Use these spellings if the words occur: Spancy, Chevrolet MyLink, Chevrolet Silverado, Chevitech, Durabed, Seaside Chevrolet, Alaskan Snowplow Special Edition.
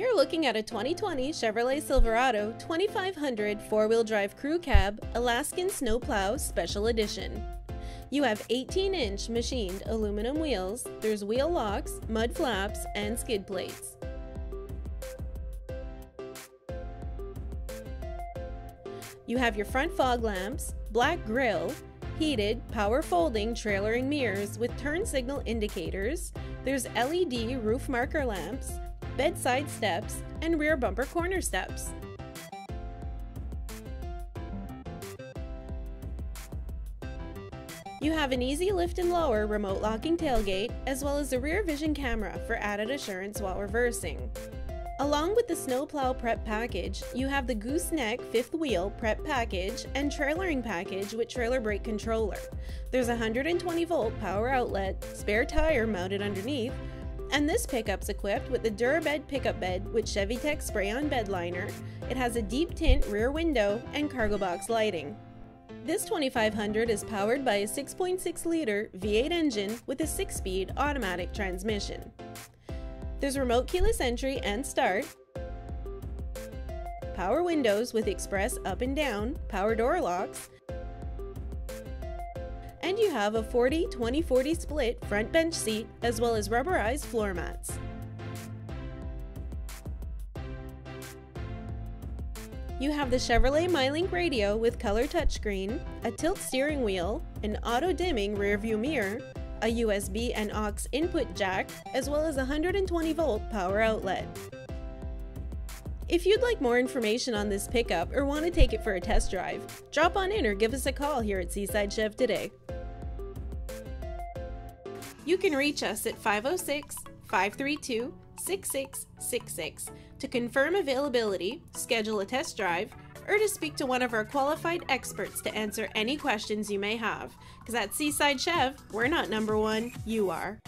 You're looking at a 2020 Chevrolet Silverado 2500 4-wheel drive crew cab Alaskan Snowplow Special Edition. You have 18-inch machined aluminum wheels, there's wheel locks, mud flaps, and skid plates. You have your front fog lamps, black grille, heated, power folding trailering mirrors with turn signal indicators, there's LED roof marker lamps, bedside steps, and rear bumper corner steps. You have an easy lift and lower remote locking tailgate, as well as a rear vision camera for added assurance while reversing. Along with the Snowplow Prep Package, you have the Gooseneck 5th Wheel Prep Package and Trailering Package with Trailer Brake Controller. There's a 120-volt power outlet, spare tire mounted underneath, and this pickup's equipped with the Durabed pickup bed with Chevitech spray-on bed liner. It has a deep tint rear window and cargo box lighting. This 2500 is powered by a 6.6-liter V8 engine with a 6-speed automatic transmission. There's remote keyless entry and start, power windows with express up and down, power door locks, and you have a 40-20-40 split front bench seat as well as rubberized floor mats. You have the Chevrolet MyLink radio with color touchscreen, a tilt steering wheel, an auto-dimming rear-view mirror, a USB and aux input jack, as well as a 120-volt power outlet. If you'd like more information on this pickup or want to take it for a test drive, drop on in or give us a call here at Seaside Chev today. You can reach us at 506-532-6666 to confirm availability, schedule a test drive, or to speak to one of our qualified experts to answer any questions you may have. Because at Seaside Chev, we're not number one, you are.